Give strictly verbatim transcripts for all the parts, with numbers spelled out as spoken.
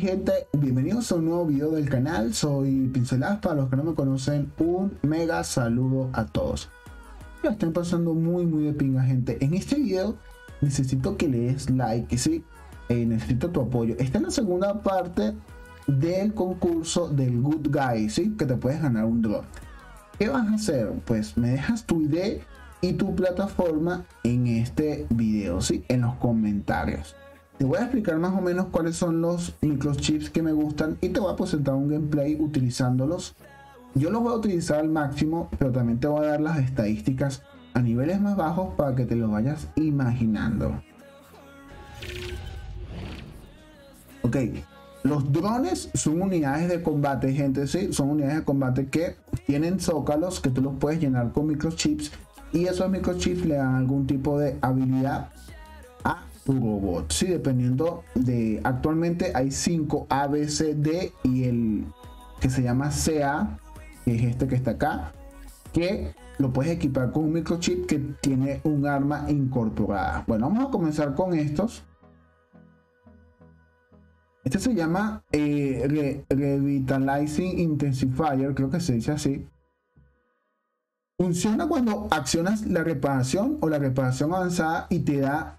Hey gente, bienvenidos a un nuevo video del canal. Soy Pinceladas, para los que no me conocen, un mega saludo a todos. Lo están pasando muy muy de pinga, gente. En este video necesito que le des like, sí, eh, necesito tu apoyo. Esta es la segunda parte del concurso del Good Guy, sí, que te puedes ganar un drop. ¿Qué vas a hacer? Pues me dejas tu I D y tu plataforma en este video, sí, en los comentarios. Te voy a explicar más o menos cuáles son los microchips que me gustan y te voy a presentar un gameplay utilizándolos. Yo los voy a utilizar al máximo, pero también te voy a dar las estadísticas a niveles más bajos para que te lo vayas imaginando. Ok, los drones son unidades de combate, gente, sí, son unidades de combate que tienen zócalos que tú los puedes llenar con microchips y esos microchips le dan algún tipo de habilidad a robot, sí, dependiendo de, actualmente hay cinco A, B, C, D y el que se llama C A, que es este que está acá, que lo puedes equipar con un microchip que tiene un arma incorporada. Bueno, vamos a comenzar con estos. Este se llama eh, Re Revitalizing Intensifier, creo que se dice así. Funciona cuando accionas la reparación o la reparación avanzada y te da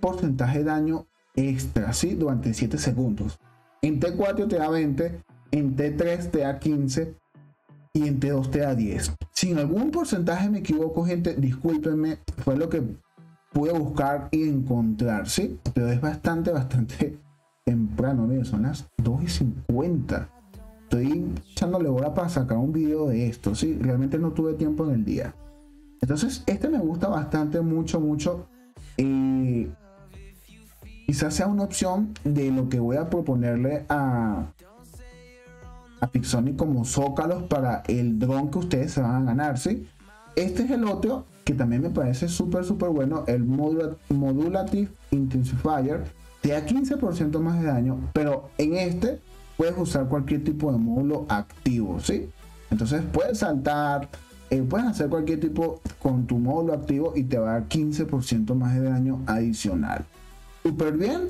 porcentaje de daño extra, ¿sí? Durante siete segundos. En T cuatro te da veinte, en T tres te da quince y en T dos te da diez. Si en algún porcentaje me equivoco, gente, discúlpenme, fue lo que pude buscar y encontrar, ¿sí? Pero es bastante, bastante temprano, miren, son las dos y cincuenta. Estoy echándole hora para sacar un video de esto, ¿sí? Realmente no tuve tiempo en el día. Entonces, este me gusta bastante, mucho, mucho. Eh, Quizás sea una opción de lo que voy a proponerle a, a Pixonic como zócalos para el dron que ustedes se van a ganar, ¿sí? Este es el otro que también me parece súper, súper bueno, el Modul Modulative Intensifier. Te da quince por ciento más de daño, pero en este puedes usar cualquier tipo de módulo activo, ¿sí? Entonces puedes saltar, eh, puedes hacer cualquier tipo con tu módulo activo y te va a dar quince por ciento más de daño adicional. Súper bien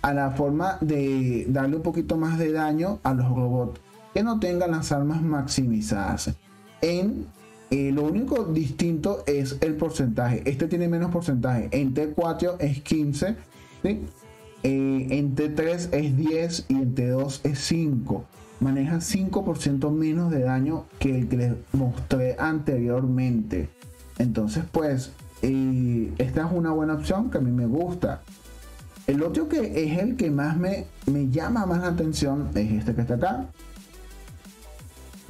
a la forma de darle un poquito más de daño a los robots que no tengan las armas maximizadas. En eh, lo único distinto es el porcentaje. Este tiene menos porcentaje. En T cuatro es quince, ¿sí? Eh, en T tres es diez y en T dos es cinco. Maneja cinco por ciento menos de daño que el que les mostré anteriormente. Entonces pues eh, esta es una buena opción que a mí me gusta. El otro que es el que más me, me llama más la atención es este que está acá.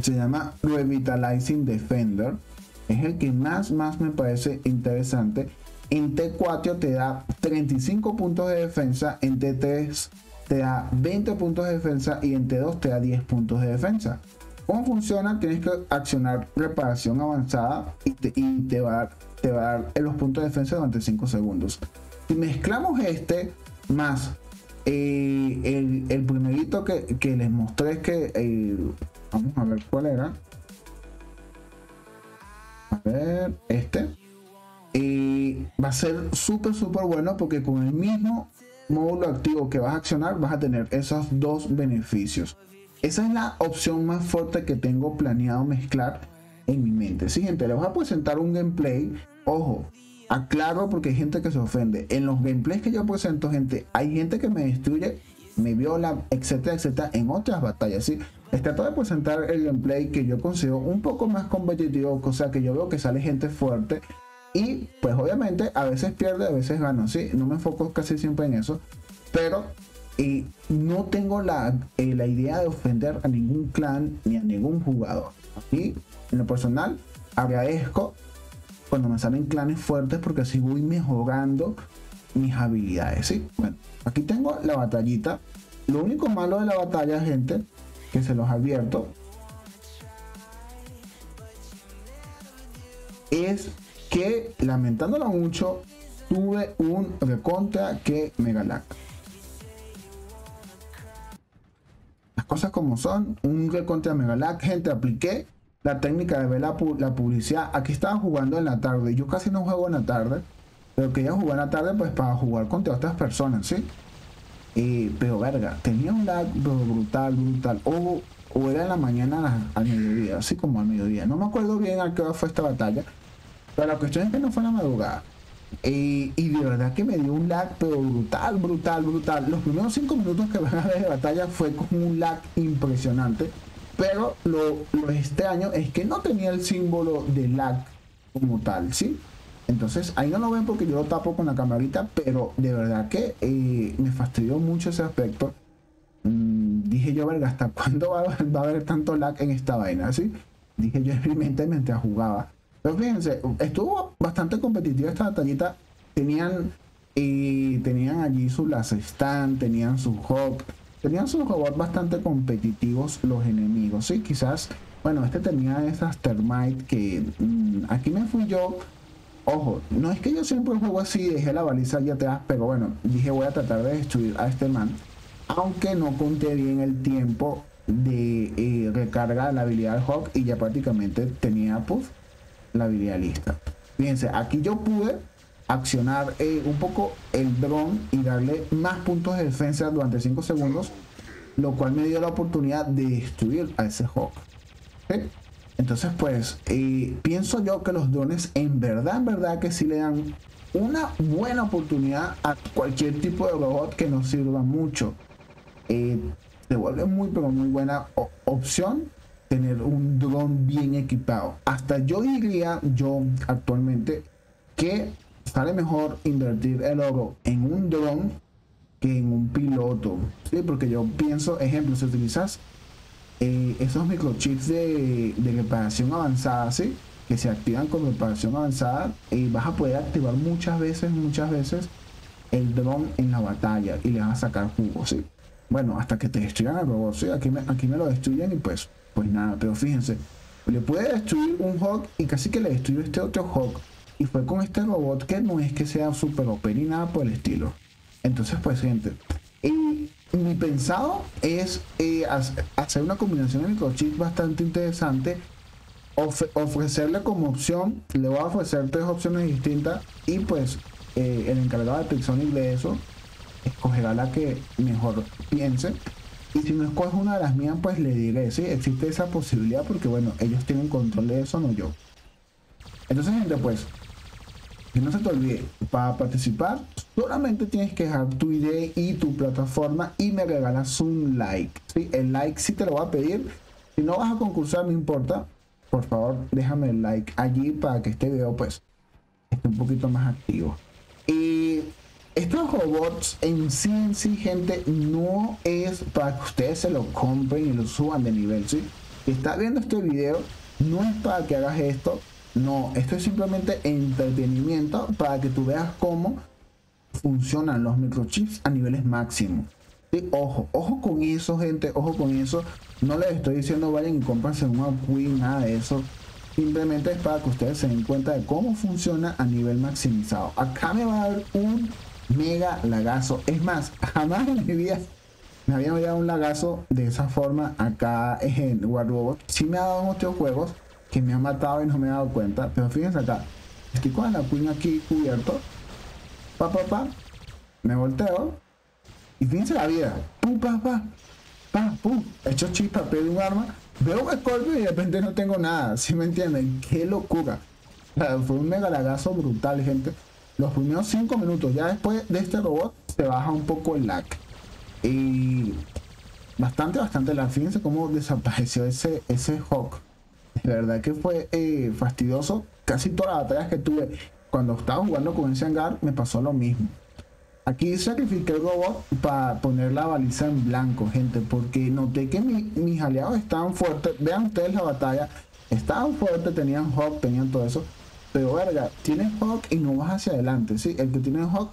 Se llama Revitalizing Defender. Es el que más, más me parece interesante. En T cuatro te da treinta y cinco puntos de defensa. En T tres te da veinte puntos de defensa. Y en T dos te da diez puntos de defensa. ¿Cómo funciona? Tienes que accionar reparación avanzada y te, y te va a dar, te va a dar los puntos de defensa durante cinco segundos. Si mezclamos este más eh, el, el primerito que, que les mostré, que eh, vamos a ver cuál era, a ver, este eh, va a ser súper súper bueno, porque con el mismo módulo activo que vas a accionar vas a tener esos dos beneficios. Esa es la opción más fuerte que tengo planeado mezclar en mi mente. Siguiente, les voy a presentar un gameplay. Ojo, aclaro porque hay gente que se ofende. En los gameplays que yo presento, gente, hay gente que me destruye, me viola, etcétera, etcétera, en otras batallas, ¿sí? Les trato de presentar el gameplay que yo considero un poco más competitivo, o sea, que yo veo que sale gente fuerte y pues obviamente a veces pierde, a veces gano, ¿sí? No me enfoco casi siempre en eso, pero eh, no tengo la, eh, la idea de ofender a ningún clan ni a ningún jugador. Y en lo personal agradezco cuando me salen clanes fuertes, porque así voy mejorando mis habilidades, ¿sí? Bueno, aquí tengo la batallita. Lo único malo de la batalla, gente, que se los advierto, es que, lamentándolo mucho, tuve un recontra que me galac. Las cosas como son, un recontra me galac, gente, apliqué la técnica de ver la, la publicidad. Aquí estaba jugando en la tarde. Yo casi no juego en la tarde, pero quería jugar en la tarde pues para jugar contra otras personas, ¿sí? Eh, pero verga, tenía un lag brutal, brutal. O, o era en la mañana al mediodía, así como al mediodía. No me acuerdo bien a qué hora fue esta batalla. Pero la cuestión es que no fue en la madrugada. Eh, y de verdad que me dio un lag, pero brutal, brutal, brutal. Los primeros cinco minutos que van a ver de batalla fue con un lag impresionante. Pero lo, lo extraño es que no tenía el símbolo de lag como tal, ¿sí? Entonces ahí no lo ven porque yo lo tapo con la camarita, pero de verdad que eh, me fastidió mucho ese aspecto. Mm, dije yo, verga, ¿hasta cuándo va, va a haber tanto lag en esta vaina? ¿Sí? Dije yo en mi mente mientras jugaba. Pero fíjense, estuvo bastante competitiva esta batallita. Tenían, eh, tenían allí su las stand, tenían su hop, tenían sus robots bastante competitivos los enemigos, ¿sí? Quizás, bueno, este tenía esas termite que mmm, aquí me fui yo. Ojo, no es que yo siempre juego así, dejé la baliza allá atrás, pero bueno, dije voy a tratar de destruir a este man. Aunque no conté bien el tiempo de eh, recarga de la habilidad del Hawk y ya prácticamente tenía, puff, la habilidad lista. Fíjense, aquí yo pude accionar eh, un poco el dron y darle más puntos de defensa durante cinco segundos, lo cual me dio la oportunidad de destruir a ese Hawk, ¿sí? Entonces pues eh, pienso yo que los drones en verdad, en verdad que sí le dan una buena oportunidad a cualquier tipo de robot que nos sirva mucho. Eh, se vuelve muy pero muy buena opción tener un dron bien equipado. Hasta yo diría, yo actualmente, que sale mejor invertir el oro en un dron que en un piloto, ¿sí? Porque yo pienso, ejemplo, si utilizas eh, esos microchips de, de reparación avanzada, ¿sí? Que se activan con reparación avanzada, y vas a poder activar muchas veces, muchas veces el dron en la batalla y le vas a sacar jugo, ¿sí? Bueno, hasta que te destruyan el robot, ¿sí? Aquí me, aquí me lo destruyen y pues... pues nada, pero fíjense, le puede destruir un Hawk y casi que le destruyó este otro Hawk. Y fue con este robot que no es que sea super O P ni nada por el estilo. Entonces pues gente, y mi pensado es eh, hacer una combinación de microchips bastante interesante. Of ofrecerle como opción, le voy a ofrecer tres opciones distintas. Y pues eh, el encargado de Pixonic de eso escogerá la que mejor piense. Y si no escoge una de las mías, pues le diré, ¿sí? Existe esa posibilidad porque, bueno, ellos tienen control de eso, no yo. Entonces, gente, pues, que no se te olvide, para participar, solamente tienes que dejar tu I D y tu plataforma y me regalas un like, ¿sí? El like sí te lo voy a pedir. Si no vas a concursar, no importa. Por favor, déjame el like allí para que este video, pues, esté un poquito más activo. Y... estos robots en sí, en sí, gente, no es para que ustedes se los compren y los suban de nivel, ¿sí? Si estás viendo este video, no es para que hagas esto, no. Esto es simplemente entretenimiento para que tú veas cómo funcionan los microchips a niveles máximos, ¿sí? Ojo, ojo con eso, gente, ojo con eso. No les estoy diciendo vayan y cómprense un upgrade, nada de eso. Simplemente es para que ustedes se den cuenta de cómo funciona a nivel maximizado. Acá me va a dar un... mega lagazo. Es más, jamás en mi vida me había dado un lagazo de esa forma acá en War Robots. Sí me ha dado muchos juegos que me han matado y no me he dado cuenta. Pero fíjense acá, estoy con la Queen aquí cubierto. Pa, pa, pa. Me volteo. Y fíjense la vida. Pum, pa, pa. Pa, pum. Hecho chispa, pego un arma. Veo un escorpio y de repente no tengo nada. ¿Sí me entienden? ¡Qué locura! Fue un mega lagazo brutal, gente. Los primeros cinco minutos, ya después de este robot, se baja un poco el lag. Y bastante, bastante lag. Fíjense cómo desapareció ese, ese Hawk. De verdad que fue eh, fastidioso. Casi todas las batallas que tuve cuando estaba jugando con ese hangar, me pasó lo mismo. Aquí sacrifiqué el robot para poner la baliza en blanco, gente. Porque noté que mi, mis aliados estaban fuertes. Vean ustedes la batalla. Estaban fuertes, tenían Hawk, tenían todo eso. Pero verga, tienes Hawk y no vas hacia adelante, ¿sí? El que tiene Hawk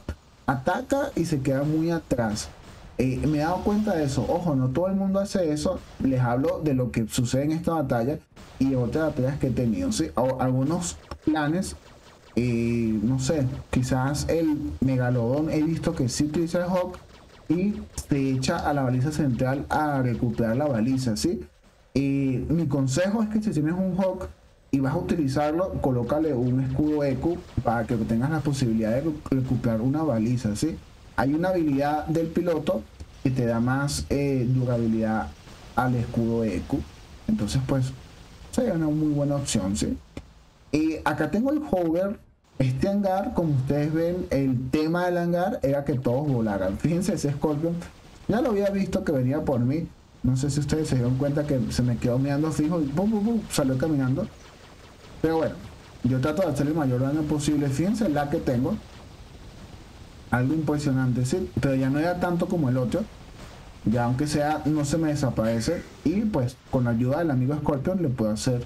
ataca y se queda muy atrás. Eh, me he dado cuenta de eso. Ojo, no todo el mundo hace eso. Les hablo de lo que sucede en esta batalla y otras batallas que he tenido, ¿sí? O algunos planes, eh, no sé, quizás el megalodón he visto que sí utiliza el Hawk y se echa a la baliza central a recuperar la baliza, ¿sí? Eh, mi consejo es que si tienes un Hawk y vas a utilizarlo, colócale un escudo eco para que tengas la posibilidad de recuperar una baliza, ¿sí? Hay una habilidad del piloto que te da más eh, durabilidad al escudo E Q. Entonces, pues, sería una muy buena opción, ¿sí? Eh, acá tengo el hover. Este hangar, como ustedes ven, el tema del hangar era que todos volaran. Fíjense, ese Scorpion ya lo había visto que venía por mí. No sé si ustedes se dieron cuenta que se me quedó mirando fijo y pum, pum, pum, salió caminando. Pero bueno, yo trato de hacer el mayor daño posible. Fíjense la que tengo. Algo impresionante, sí, pero ya no era tanto como el otro. Ya aunque sea, no se me desaparece. Y pues con la ayuda del amigo Scorpion le puedo hacer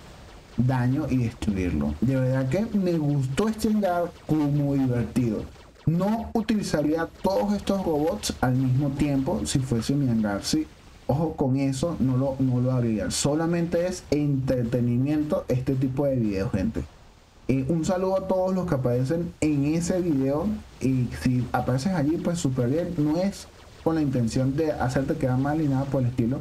daño y destruirlo. De verdad que me gustó este hangar, fue muy divertido. No utilizaría todos estos robots al mismo tiempo si fuese mi hangar, sí. Ojo con eso, no lo, no lo haría. Solamente es entretenimiento este tipo de videos, gente. Eh, un saludo a todos los que aparecen en ese video. Y si apareces allí, pues súper bien. No es con la intención de hacerte quedar mal ni nada por el estilo.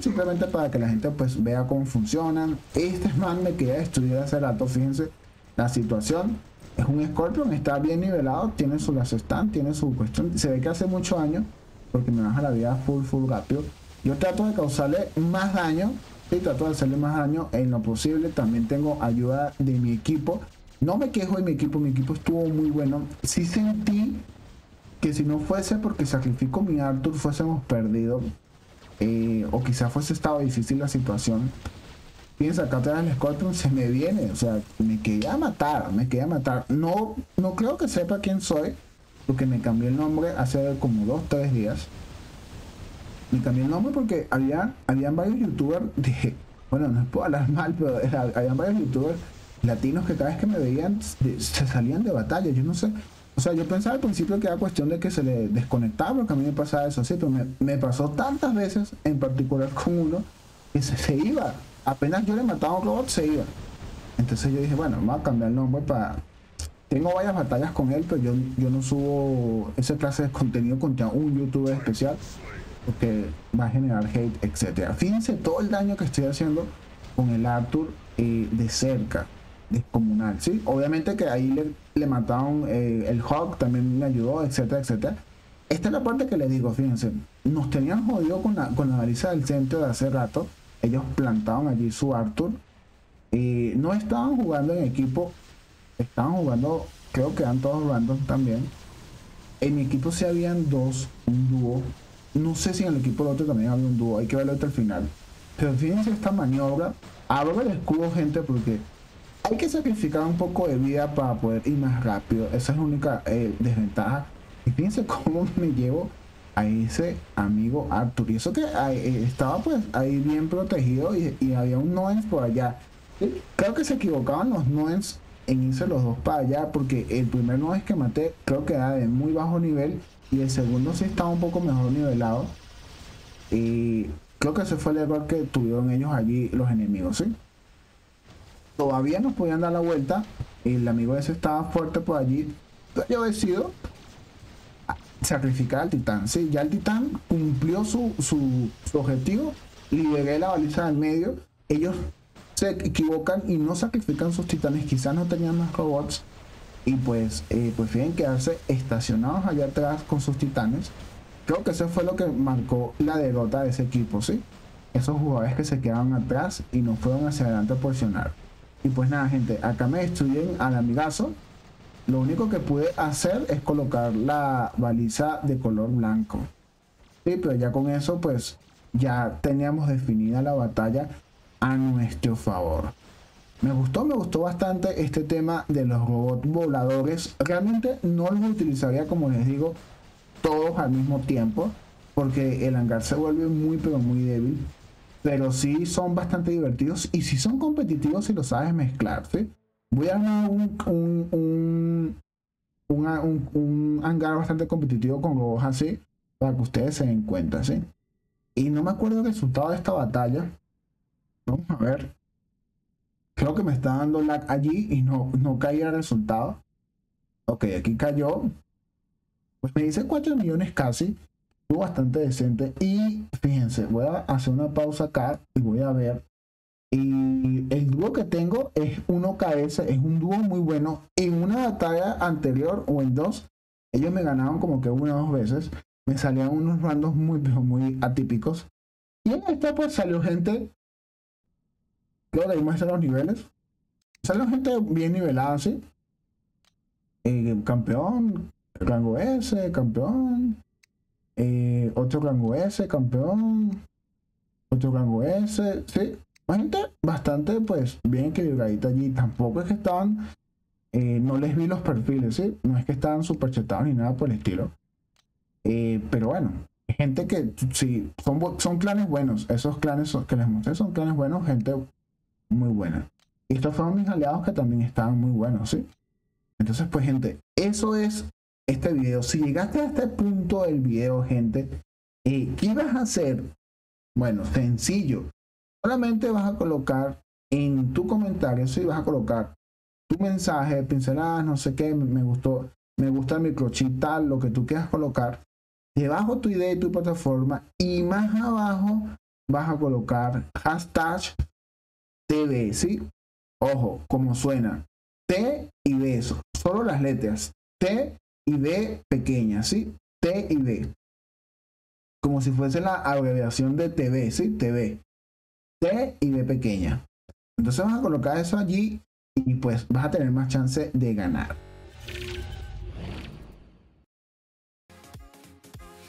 Simplemente para que la gente pues vea cómo funcionan. Este man me queda destruido hace rato. Fíjense la situación. Es un Scorpion, está bien nivelado. Tiene su lazo stand, tiene su cuestión. Se ve que hace mucho daño porque me baja la vida full full rápido. Yo trato de causarle más daño y trato de hacerle más daño en lo posible. También tengo ayuda de mi equipo. No me quejo de mi equipo, mi equipo estuvo muy bueno. Sí sentí que si no fuese porque sacrifico mi Arthur fuésemos perdidos. Eh, o quizás fuese estado difícil la situación. Piensa, acá atrás el Scorpion se me viene, o sea, me quería matar, me quería matar. No, no creo que sepa quién soy, porque me cambié el nombre hace como dos, tres días. Me cambié el nombre porque había, habían varios youtubers, de, bueno, no puedo hablar mal, pero era, habían varios youtubers latinos que cada vez que me veían de, se salían de batalla, yo no sé. O sea, yo pensaba al principio que era cuestión de que se le desconectaba, porque a mí me pasaba eso, sí, pero me, me pasó tantas veces, en particular con uno, que se, se iba. Apenas yo le mataba a un robot, se iba. Entonces yo dije, bueno, vamos a cambiar el nombre para... Tengo varias batallas con él, pero yo, yo no subo esa clase de contenido contra un youtuber especial, porque va a generar hate, etcétera. Fíjense todo el daño que estoy haciendo con el Arthur eh, de cerca. Descomunal, ¿sí? Obviamente que ahí le, le mataron eh, el Hawk, también me ayudó, etcétera, etcétera. Esta es la parte que les digo, fíjense. Nos tenían jodido con la, con la baliza del centro de hace rato. Ellos plantaban allí su Arthur. Eh, no estaban jugando en equipo. Estaban jugando, creo que eran todos random también. En mi equipo sí habían dos, un dúo. No sé si en el equipo del otro también había un dúo. Hay que verlo hasta el final. Pero fíjense esta maniobra. Abro el escudo, gente, porque... hay que sacrificar un poco de vida para poder ir más rápido. Esa es la única eh, desventaja. Y fíjense cómo me llevo a ese amigo Arthur. Y eso que eh, estaba pues ahí bien protegido y, y había un Noens por allá. ¿Sí? Creo que se equivocaban los Noens en irse los dos para allá, porque el primer Noens que maté creo que era de muy bajo nivel y el segundo sí estaba un poco mejor nivelado. Y creo que ese fue el error que tuvieron ellos allí los enemigos, ¿sí? Todavía nos podían dar la vuelta. El amigo ese estaba fuerte por allí. Yo decido sacrificar al titán. Sí, ya el titán cumplió su, su, su objetivo. Liberé la baliza del medio. Ellos se equivocan y no sacrifican sus titanes. Quizás no tenían más robots. Y pues eh, prefieren quedarse estacionados allá atrás con sus titanes. Creo que eso fue lo que marcó la derrota de ese equipo, ¿sí? Esos jugadores que se quedaban atrás y no fueron hacia adelante a porcionar. Y pues nada, gente, acá me destruyen al amigazo. Lo único que pude hacer es colocar la baliza de color blanco. Sí, pero ya con eso, pues, ya teníamos definida la batalla a nuestro favor. Me gustó, me gustó bastante este tema de los robots voladores. Realmente no los utilizaría, como les digo, todos al mismo tiempo, porque el hangar se vuelve muy, pero muy débil. Pero sí son bastante divertidos y sí son competitivos si lo sabes mezclar, ¿sí? Voy a armar un, un, un, una, un, un hangar bastante competitivo con robots así, para que ustedes se den cuenta, ¿sí? Y no me acuerdo el resultado de esta batalla. Vamos a ver. Creo que me está dando lag allí y no, no caía el resultado. Ok, aquí cayó. Pues me dice cuatro millones casi. Bastante decente. Y fíjense, voy a hacer una pausa acá y voy a ver. Y el dúo que tengo es uno K S, es un dúo muy bueno. En una batalla anterior o en dos Ellos me ganaron como que una o dos veces. Me salían unos randos muy, muy atípicos. Y en esta pues salió gente. Luego de ahí muestran los niveles. Salió gente bien nivelada así. Eh, campeón, rango S, campeón. Eh, otro rango S, campeón. Otro rango S, sí. Gente bastante pues bien equilibradita allí. Tampoco es que estaban... Eh, no les vi los perfiles, ¿sí? No es que estaban súper chetados ni nada por el estilo. Eh, pero bueno, gente que sí, son, son clanes buenos. Esos clanes son, que les mostré son clanes buenos, gente muy buena. Y estos fueron mis aliados que también estaban muy buenos, ¿sí? Entonces, pues, gente, eso es este video. Si llegaste a este punto del video, gente, eh, ¿qué vas a hacer? Bueno, sencillo. Solamente vas a colocar en tu comentario, ¿sí? Vas a colocar tu mensaje, pinceladas, no sé qué, me gustó, me gusta el microchip tal, lo que tú quieras colocar. Debajo tu idea y tu plataforma y más abajo vas a colocar hashtag T V, ¿sí? Ojo, como suena. T y B, eso, solo las letras. T y B pequeñas, ¿sí? T y B. Como si fuese la abreviación de T V, ¿sí? T V. T y B pequeña. Entonces vas a colocar eso allí. Y pues vas a tener más chance de ganar.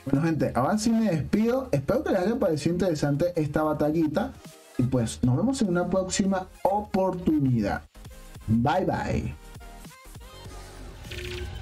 Bueno, gente, ahora sí me despido. Espero que les haya parecido interesante esta batallita. Y pues nos vemos en una próxima oportunidad. Bye bye.